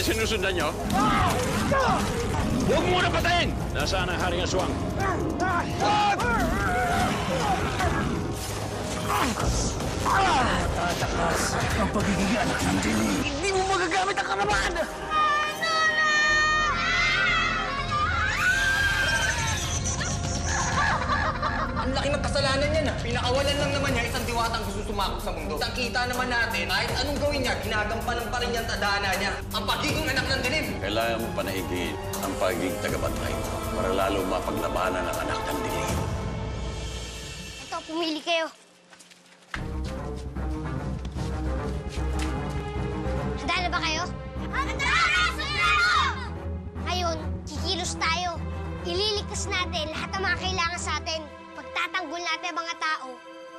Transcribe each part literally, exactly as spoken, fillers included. ba sinusundan nyo? Huwag muna patayin! Nasaan ang Haring Aswang? Tatakas ang pagiging anak ng dilim. Hindi mo magagamit ang karaman! Ang laki ng kasalanan niya na. Pinakawalan lang naman niya isang diwatang gusto sumakot sa mundo. Isang kita naman natin, kahit anong gawin niya, ginagampanan pa rin niya ang tadhana niya. Ang pagiging anak ng dilim. Kailangan mo panaigin ang pagiging tagabantay para lalo mapaglabanan ang anak ng dilim. Ito, pumili kayo. Handa na ba kayo? Handa! Ngayon, kikilos tayo. Ililikas natin lahat ng mga kailangan sa atin. Tatanggol natin ang mga tao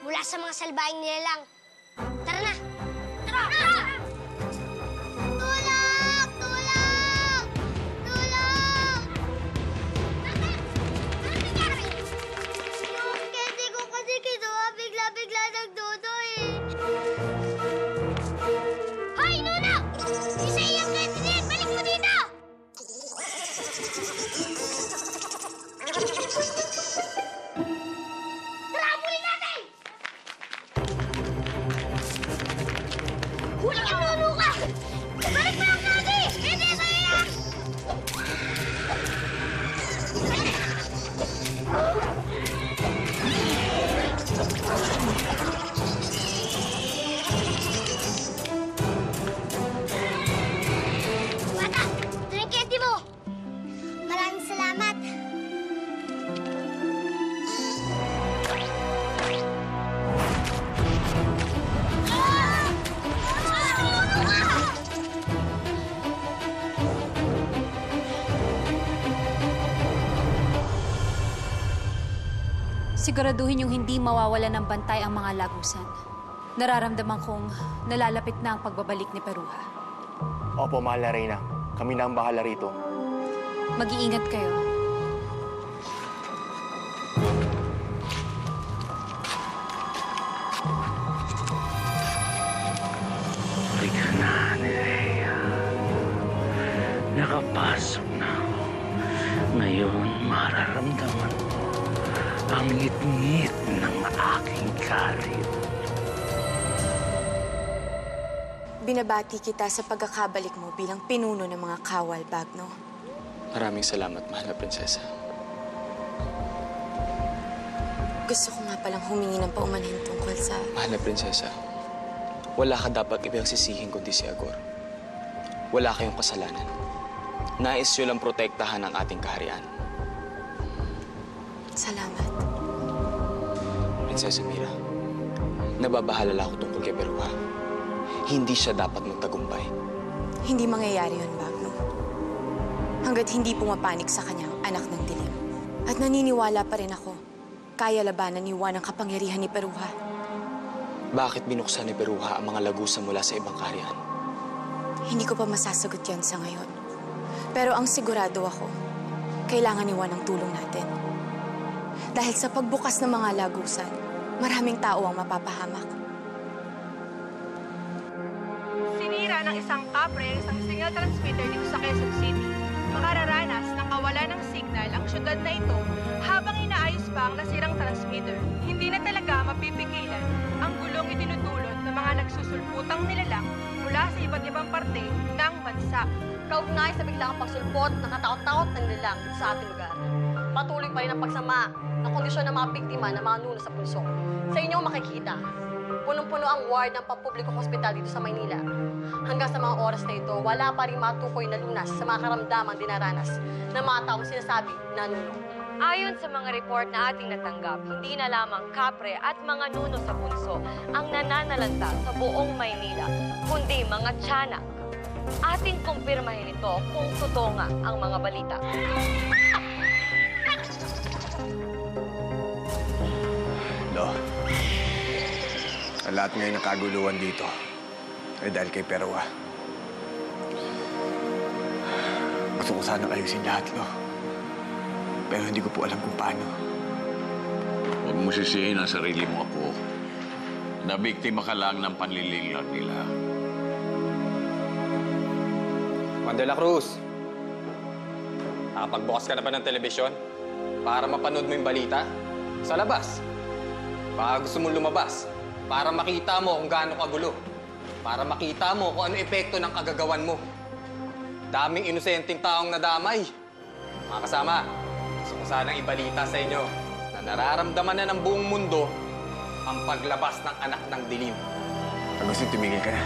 mula sa mga salbaing nilalang. Tara na! Tara! Tara! Tulong! Tulong! Tulong! Yung candy ko kasi kinuha, bigla-bigla nagdodo eh. Hoy, Nuno! Isa iyang candy din! Balik mo dito! Siguraduhin yung hindi mawawalan ng bantay ang mga lagusan. Nararamdaman kong nalalapit na ang pagbabalik ni Peruha. Opo, mahal na Reyna. Kami na ang bahala rito. Mag-iingat kayo. Tignan na, Nerea. Nakapasok na ako. Ngayon, mararamdaman ko ang ngit-ngit ng aking galit. Binabati kita sa pagkakabalik mo bilang pinuno ng mga kawal, Bagno. Maraming salamat, mahal na prinsesa. Gusto ko nga palang humingi ng paumanhin tungkol sa... Mahal na prinsesa, wala ka dapat ipagsisihin kundi si Agor. Wala kayong kasalanan. Nais yun ang protektahan ng ating kaharian. Salamat. Prinsesa Mira, nababahala ako tungkol kay Peruha. Hindi siya dapat magtagumpay. Hindi mangyayari yun, Bagno. Hanggat hindi pumapanik sa kanya ang anak ng dilim. At naniniwala pa rin ako, kaya labanan ni Juan ang kapangyarihan ni Peruha. Bakit binuksan ni Peruha ang mga lagusan mula sa ibang kaharian? Hindi ko pa masasagot yan sa ngayon. Pero ang sigurado ako, kailangan ni Juan ang tulong natin. Dahil sa pagbukas ng mga lagusan, maraming tao ang mapapahamak. Sinira ng isang kapre isang signal transmitter dito sa Quezon City. Makararanas na kawalan ng signal ang syudad na ito habang inaayos pa ang nasirang transmitter. Hindi na talaga mapipigilan ang gulong itinutulot ng mga nagsusulputang nilalang mula sa iba't ibang parte ng bansa. Kaugnay sa biglang pagsulpot ng kataot-taot ng nilalang sa ating lugar. Patuloy pa rin ang pagsama ng kondisyon ng mga biktima na mga nuno sa puso. Sa inyo makikita, punong-puno ang ward ng pampublikong hospital dito sa Maynila. Hanggang sa mga oras na ito, wala pa rin matukoy na lunas sa mga karamdamang dinaranas ng mga taong sinasabi na nuno. Ayon sa mga report na ating natanggap, hindi na lamang kapre at mga nuno sa puso ang nananalanta sa buong Maynila, kundi mga tiyanak. Ating kumpirmahin ito kung totoo nga ang mga balita. Ang lahat ngayon nakaguluhan dito ay dahil kay Peruha. Gusto ko sana ayusin lahat, lo. Pero hindi ko po alam kung paano. Huwag mo sisihin ang sarili mo, apo. Nabiktima ka lang ng panlilinglag nila. Juan Dela Cruz, nakapagbukas ka na ba ng telebisyon para mapanood mo yung balita? Sa labas. Baka gusto mong lumabas para makita mo kung gaano kagulo. Para makita mo kung ano epekto ng kagagawan mo. Daming inosenteng taong nadamay. Mga kasama, gusto ko sanang ibalita sa inyo na nararamdaman na ng buong mundo ang paglabas ng anak ng dilim. Agustin, tumigil ka na.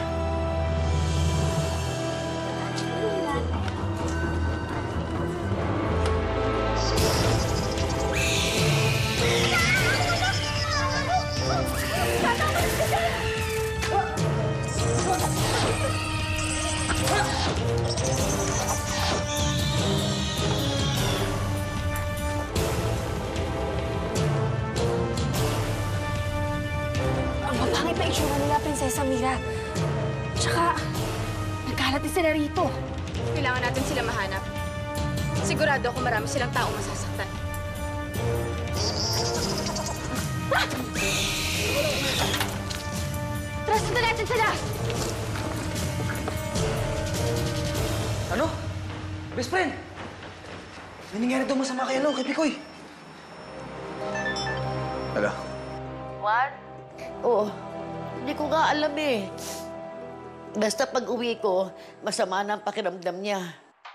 Prinsesa Mira. Tsaka, nagkarating sila rito. Kailangan natin sila mahanap. Sigurado ako marami silang taong masasaktan. Ah! Trustin na natin sila! Ano? Best friend! Naningyari daw masama kay ano, kay Pikoy. Hello? What? Oo. Hindi ko nga alam eh. Basta pag-uwi ko, masama na ang pakiramdam niya.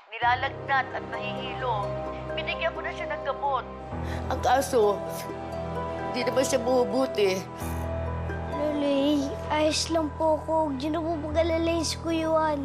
Nilalagnat at nahihilo. Binigyan ko na siya ng gamot. Ang kaso, hindi naman siya buhubuti. Lulay, ayos lang po ako. Huwag niyo na po mag-alala si Kuya Juan.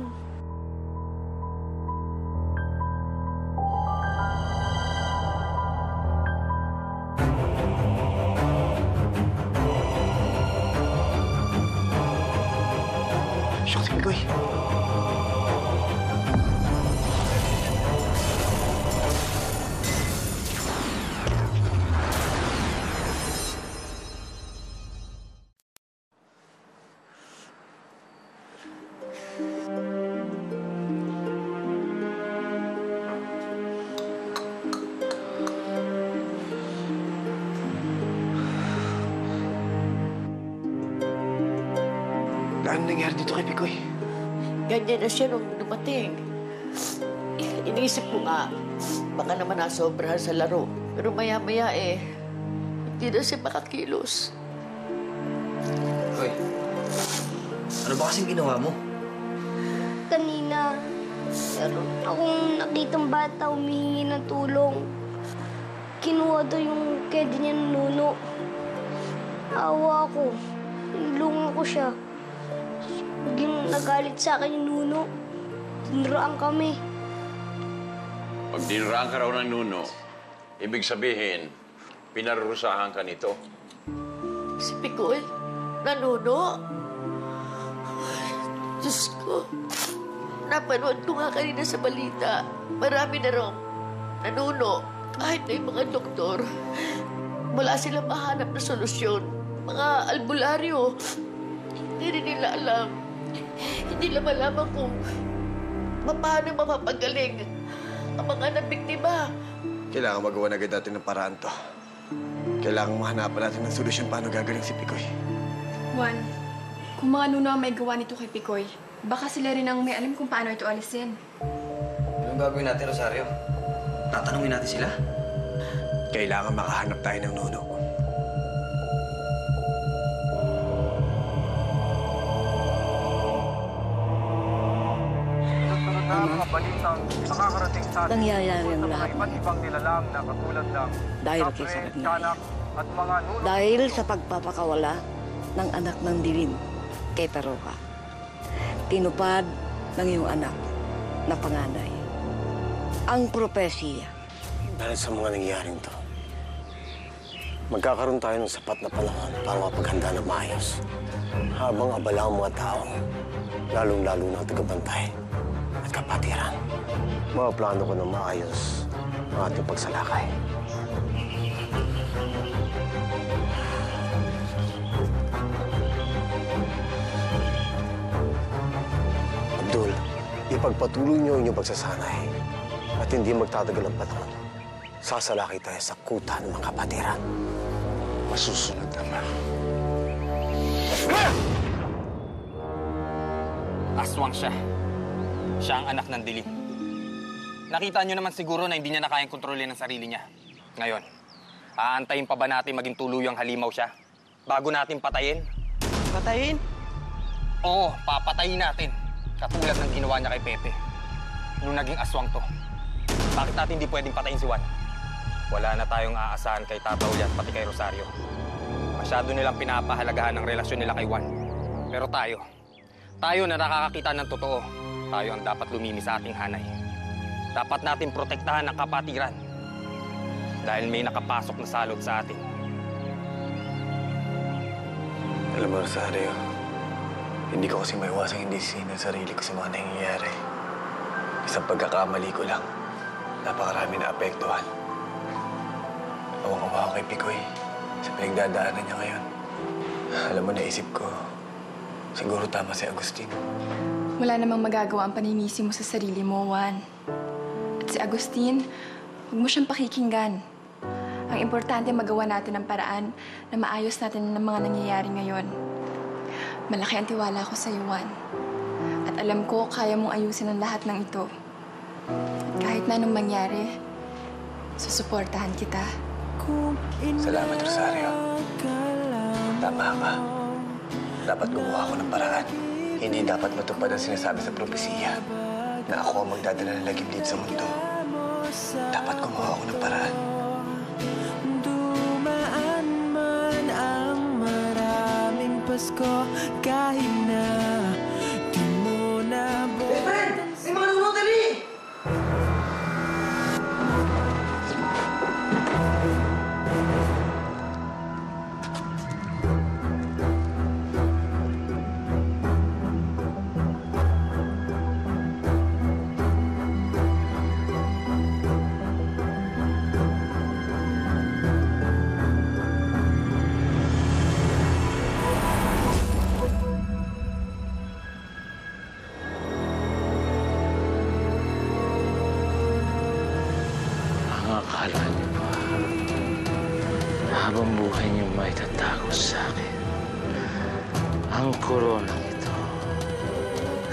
Ano nangyari dito kay Pikoy? Ganyan na siya nung dumating. Iniisip ko nga, baka naman nasobrahan sa laro. Pero maya-maya eh, hindi na siya makakilos. Hoy, ano ba kasing ginawa mo? Kanina, pero akong nakitang bata humihingi ng tulong. Kinuha to yung kedi niya ng nuno. Awa ako, nilungan ko siya. Yung nagalit sa akin yung nuno, dinuraan kami. Pag dinuraan ka raw ng nuno, ibig sabihin, pinarurusahan ka nito. Si Pikoy, nanuno? Diyos ko, napanood ko nga kanina sa balita. Marami na raw nanuno, kahit na yung mga doktor. Wala silang mahanap na solusyon. Mga albularyo, hindi rin nila alam. Hindi nila malaman kung paano mapapagaling ang mga nabiktima. Kailangan magawa na agad natin ng paraan to. Kailangan mahanapan natin ng solusyon paano gagaling si Pikoy. Juan, kung mga nuno ang may gawa nito kay Pikoy, baka sila rin ang may alam kung paano ito alisin. Anong gagawin natin, Rosario? Tatanungin natin sila? Kailangan makahanap tayo ng nuno. Nangyayari ang lahat ng dahil kay sa Nerea. Dahil sa pagpapakawala ng anak ng dilim kay Peruha. Tinupad ng iyong anak na panganay ang propesya. Dahil sa mga nangyayaring to, magkakaroon tayo ng sapat na panahon para mapaghanda ng maayos habang abala ang mga tao, lalong-lalo na tagabantay at kapatiran. Maplano ko na maayos ang ating pagsalakay. Abdul, ipagpatuloy niyo ang inyong pagsasanay at hindi magtatagal ang panahon. Sasalakay tayo sa kuta ng mga kapatiran. Masusunod naman. Aswang siya. Siya ang anak ng dilim. Nakita niyo naman siguro na hindi niya na kayang kontrolin ang sarili niya. Ngayon, aantayin pa ba natin maging tuluyang halimaw siya bago natin patayin? Patayin? Oo, papatayin natin. Katulad ng ginawa niya kay Pepe. Nung naging aswang to. Bakit natin hindi pwedeng patayin si Juan? Wala na tayong aasahan kay Tata Uli at pati kay Rosario. Masyado nilang pinapahalagahan ang relasyon nila kay Juan. Pero tayo, tayo na nakakakita ng totoo, tayo ang dapat lumimi sa ating hanay. Dapat natin protektahan ang kapatiran. Dahil may nakapasok na salot sa atin. Alam mo, Rosario, hindi ko kasi maiwasang hindi sinin ang sarili ko sa mga nangyayari. Isang pagkakamali ko lang, napakarami na apektuhan. Awang-awa ako kay Pikoy sa pinagdadaanan niya ngayon. Alam mo, naisip ko, siguro tama si Agustin. Wala namang magagawa ang paninisi mo sa sarili mo, Juan. At si Agustin, huwag mo siyang pakikinggan. Ang importante magawa natin ang paraan na maayos natin ang mga nangyayari ngayon. Malaki ang tiwala ko sa iyo, Juan. At alam ko, kaya mong ayusin ang lahat ng ito. At kahit na anong mangyari, susuportahan kita. Salamat, Rosario. Tama ka. Dapat gumawa ako ng paraan. Hindi dapat matupad ang sinasabi sa propesiya na ako ang magdadala ng lagim dito sa mundo. Dapat gumawa ako ng paraan. Dumaan man ang maraming Pasko kahit na di mo na buhay. Hey, friend! May mga nunod dali!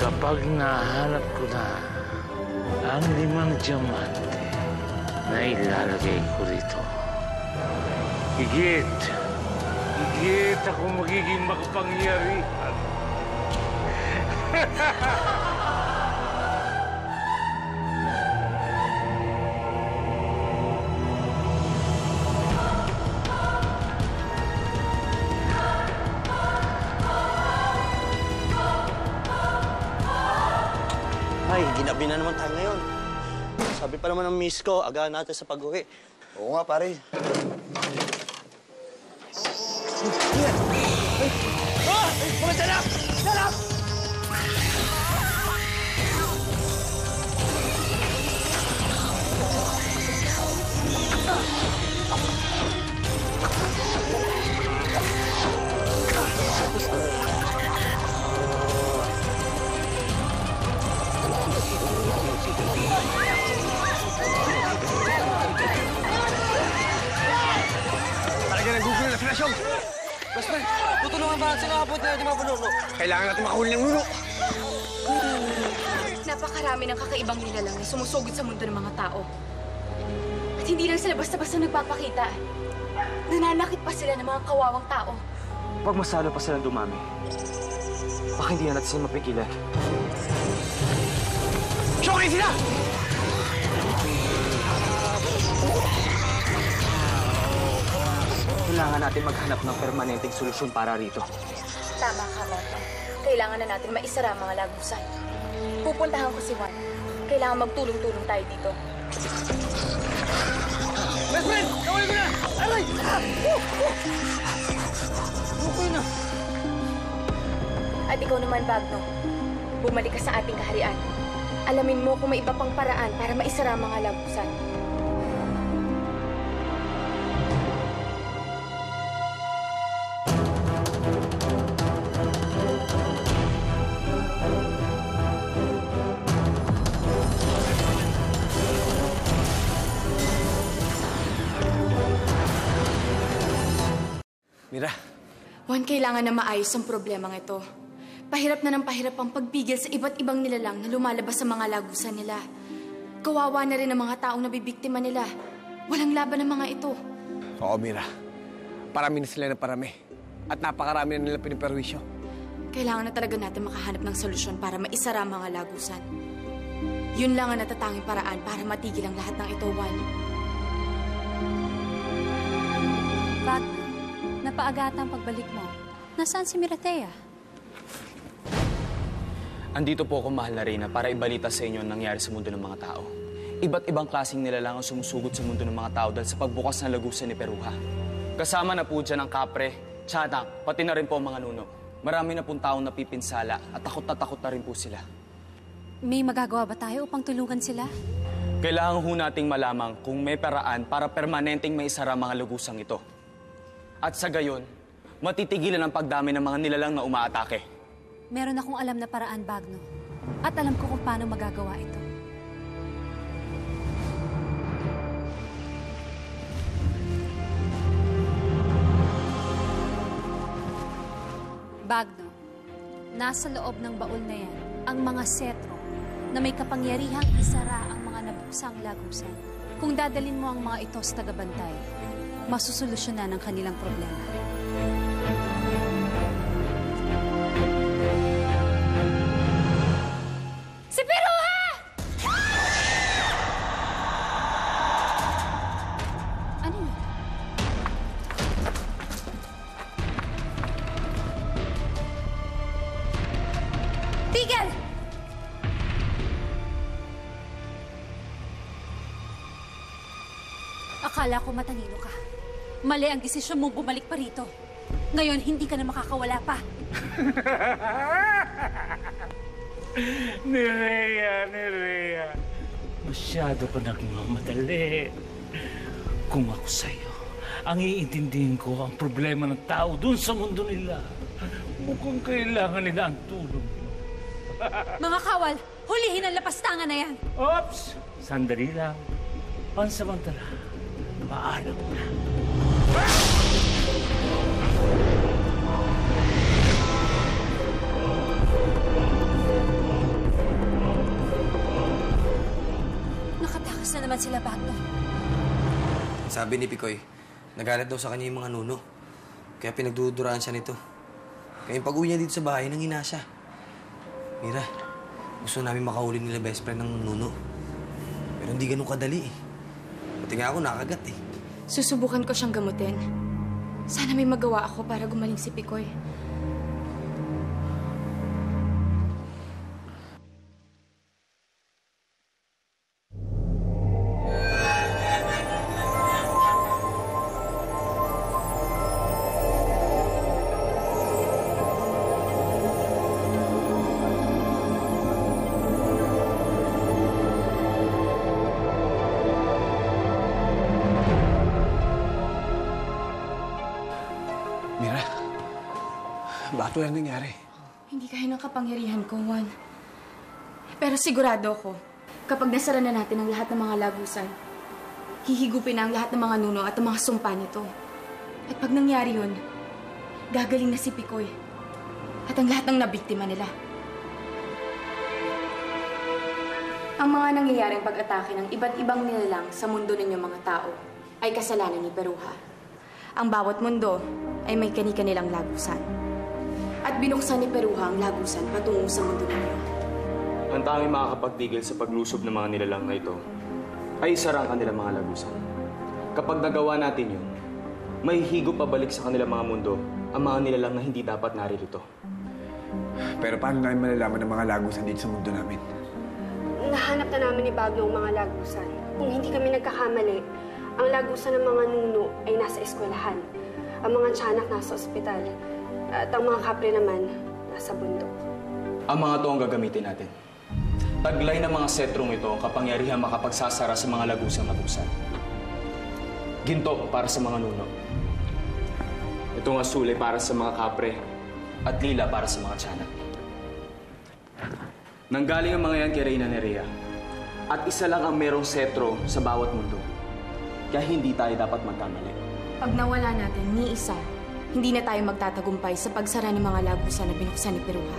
Kapag nahanap ko na ang limang diamante na ilalagay ko rito, higit, higit ako magiging makapangyarihan. Ginabi na naman tayo ngayon. Sabi pa naman ng miss ko, agahan natin sa pag-uwi. Oo nga, pare. Ah! Mga salap! Salap! Mas pre, tutulungan ba natin ang kapot na natin mapuno? Kailangan natin makahuli ng nuno. Napakarami ng kakaibang nilalang na sumusugod sa mundo ng mga tao. At hindi lang sila basta-basta nagpapakita. Nananakit pa sila ng mga kawawang tao. Pag masalo pa silang dumami, baka hindi na natin sila mapigilan. Shokin sila! Kailangan natin maghanap ng permanenteng solusyon para rito. Tama ka, Marta. Kailangan na natin maisara mga lagusan. Pupuntahan ko si Juan. Kailangan magtulong-tulong tayo dito. Best friend! Kawin mo na! Aray! Okay na. At ikaw naman, Bagno. Bumalik ka sa ating kaharian. Alamin mo kung may iba pang paraan para maisara mga lagusan. Mira. Juan, kailangan na maayos ang problema ng ito. Pahirap na ng pahirap ang pagpigil sa iba't ibang nilalang na lumalabas sa mga lagusan nila. Kawawa na rin ang mga taong nabibiktima nila. Walang laban ng mga ito. Oo, Mira. Parami na sila na parami. At napakarami na nila piniperwisyo. Kailangan na talaga natin makahanap ng solusyon para maisara mga lagusan. Yun lang ang natatanging paraan para matigil ang lahat ng ito, Juan. Pat, napaagata ang pagbalik mo. Nasaan si Mirathea? Andito po ako, mahal na Reyna, para ibalita sa inyo ang nangyari sa mundo ng mga tao. Iba't ibang klaseng nilalang ang sumusugot sa mundo ng mga tao dahil sa pagbukas ng lagusan ni Peruha. Kasama na po dyan ang kapre, tiyanak, pati na rin po ang mga nuno. Marami na pong taong napipinsala at takot na takot na rin po sila. May magagawa ba tayo upang tulungan sila? Kailangan ho nating malamang kung may paraan para permanenteng maisara mga lugusang ito. At sa gayon, matitigilan ang pagdami ng mga nilalang na umaatake. Meron akong alam na paraan, Bagno. At alam ko kung paano magagawa ito. Bagno, nasa loob ng baul na yan ang mga setro na may kapangyarihang isara ang mga nabuksang lagusan. Kung dadalin mo ang mga ito sa tagabantay, masusolusyonan ang kanilang problema. Si Peruha! Ano yun? Tigil! Akala ko matalino ka. Mali ang desisyon mong bumalik pa rito. Ngayon, hindi ka na makakawala pa. Nerea, Nerea, masyado ka nagmamadali. Kung ako sa'yo, ang iintindihin ko ang problema ng tao dun sa mundo nila. Mukhang kailangan nila ang tulong. Mga kawal, hulihin ang lapastangan na yan. Oops! Sandali lang. Pansamantala, maalam na. Ah! Nakatakas na naman sila, Bagno. Sabi ni Pikoy, nagalit daw sa kanya yung mga nuno. Kaya pinagduduraan siya nito. Kaya yung pag-uwi niya dito sa bahay, nanghina siya. Mira, gusto namin makahuli nila best friend ng nuno. Pero hindi ganun kadali eh. Pati nga ako nakagat eh. Susubukan ko siyang gamutin. Sana may magawa ako para gumaling si Pikoy. Bakit wala nangyari? Hindi kaya ng kapangyarihan ko, Juan. Pero sigurado ako, kapag nasara na natin ang lahat ng mga lagusan, hihigupin na ang lahat ng mga nuno at ang mga sumpa nito. At pag nangyari yun, gagaling na si Pikoy at ang lahat ng nabiktima nila. Ang mga nangyayaring pag-atake ng iba't ibang nilalang sa mundo ninyong mga tao ay kasalanan ni Peruha. Ang bawat mundo ay may kani-kanilang lagusan. At binuksan ni Peruha ang lagusan patungo sa mundo nila. Ang tanging makakapagtigil sa paglusob ng mga nilalang na ito ay isara ang kanilang mga lagusan. Kapag nagawa natin yun, may higop pabalik sa kanilang mga mundo ang mga nilalang na hindi dapat naririto. Pero paano namin malalaman ang mga lagusan dito sa mundo namin? Nahanap na namin ni Bagno ang mga lagusan. Kung hindi kami nagkakamali, ang lagusan ng mga nuno ay nasa eskwelahan. Ang mga tiyanak nasa ospital. At ang mga kapre naman, nasa bundok. Ang mga ito ang gagamitin natin. Taglay ng mga setrong ito ang kapangyarihan makapagsasara sa mga lagusang nabuksan. Ginto para sa mga nuno. Itong asuli para sa mga kapre at lila para sa mga tiyanak. Nanggaling ang mga yan kay Reyna Nerea. At isa lang ang merong setro sa bawat mundo. Kaya hindi tayo dapat magkamali. Pag nawala natin ni isa, hindi na tayo magtatagumpay sa pagsara ng mga lagusan na binuksan ni Peruha.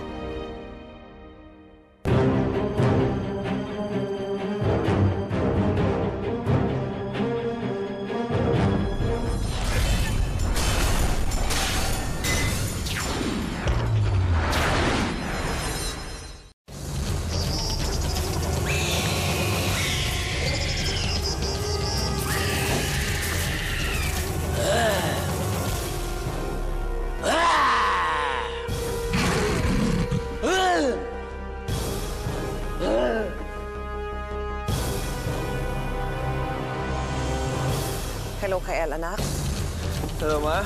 Kael, anak? Hello, Ma.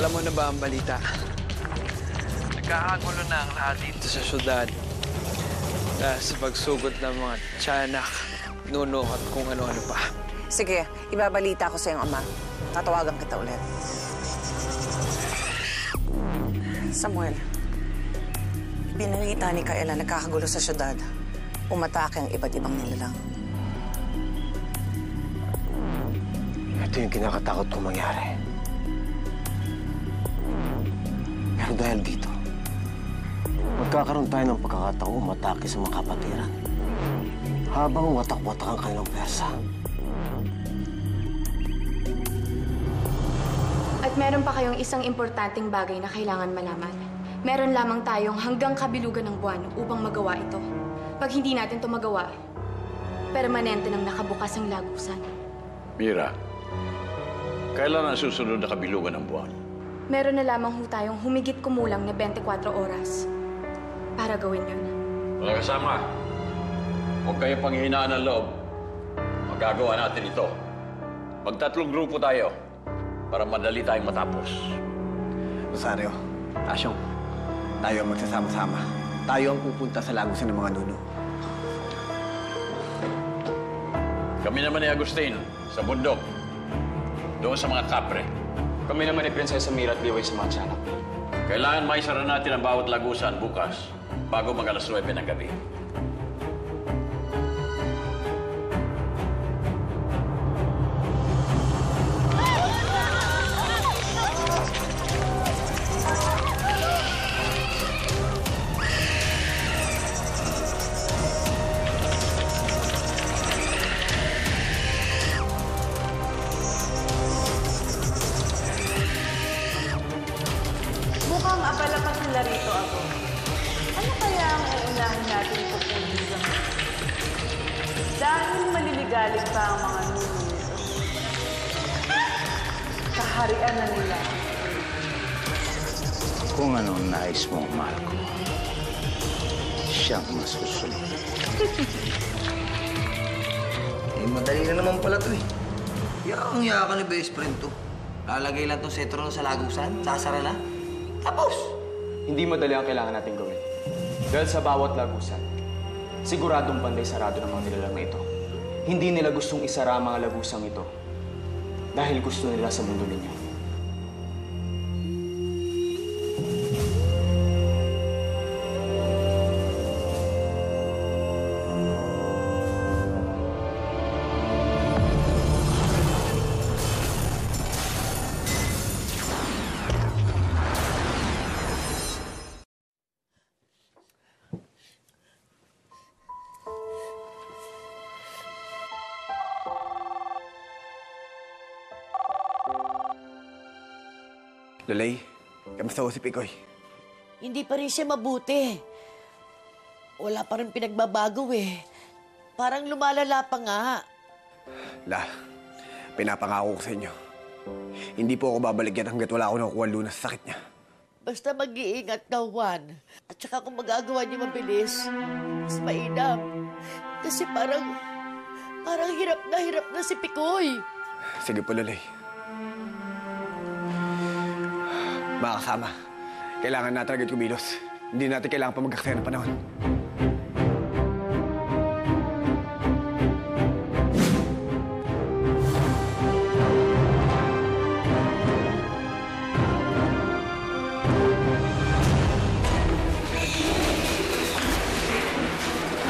Alam mo na ba ang balita? Nagkakagulo na ang lahat dito sa syudad. Dahil sa pagsugot ng mga tiyanak, nuno at kung ano-ano pa. Sige, ibabalita ko sa iyong ama. Tatawagan kita ulit. Samuel, binalita ni Kael na nagkakagulo sa syudad. Umatake ang iba't ibang nilalang. Ito yung kinakatakot kong mangyari. Pero dahil dito, magkakaroon tayo ng pagkakataong umatake sa mga kapatiran habang watak-watak ang kanilang persa. At meron pa kayong isang importanteng bagay na kailangan malaman. Meron lamang tayong hanggang kabilugan ng buwan upang magawa ito. Pag hindi natin ito magawa, permanente nang nakabukas ang lagusan. Mira, kailan ang susunod na kabilugan ng buwan? Meron na lamang ho tayong humigit kumulang na twenty-four oras para gawin yun. Mga kasama, huwag kayo panghinaan ng loob. Magagawa natin ito. Magtatlong grupo tayo para madali tayong matapos. Rosario, Tashong, tayo ang magsasama-sama. Tayo ang pupunta sa lagusan ng mga nuno. Kami naman ni Agustin, sa bundok. Doon sa mga kapre. Kami naman ni Prinsesa Mira at Biway sa mga tiyanak. Kailangan maisara natin ang bawat lagusan bukas bago mag alas nuwebe ng gabi. Lalagay lang itong setro sa lagusan, sasara na, tapos! Hindi madali ang kailangan natin gawin. Dahil sa bawat lagusan, siguradong banday sarado ng mga nilalang na ito. Hindi nila gustong isara ang mga lagusang ito dahil gusto nila sa mundo ninyo. Lulay, kamusta ko si Pikoy? Hindi pa rin siya mabuti. Wala pa rin pinagbabago eh. Parang lumalala pa nga. La, pinapangako ko sa inyo. Hindi po ako babalik yan hanggat wala ako nakukuha lunas sa sakit niya. Basta mag-iingat daw, Juan. At saka kung magagawa niyo mabilis, mas mainam. Kasi parang, parang hirap na hirap na si Pikoy. Sige po, Lulay. Mga kasama, kailangan na talaga kumilos. Hindi natin kailangan pa mag-aksaya ng panahon.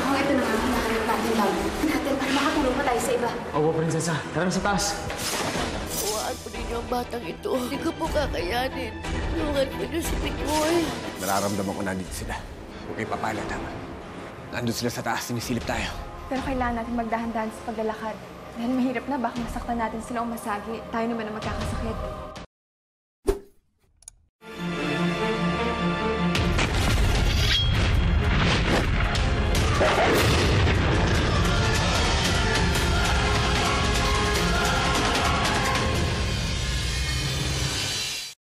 Oh, ito na nga. Hinahanap natin lang. Natin para makakulong pa tayo sa iba. Oo, Prinsesa. Tara na sa taas. Ang batang ito. Hindi ko po kakayanin. Tulungan ko niyo si Pikoy. Nararamdaman ko nandito sila. Huwag kayo papala, tama. Nandun sila sa taas, sinisilip tayo. Pero kailangan natin magdahan-dahan sa paglalakad. Dahil mahirap na, baka masaktan natin sila o masagi. Tayo naman ang magkakasakit.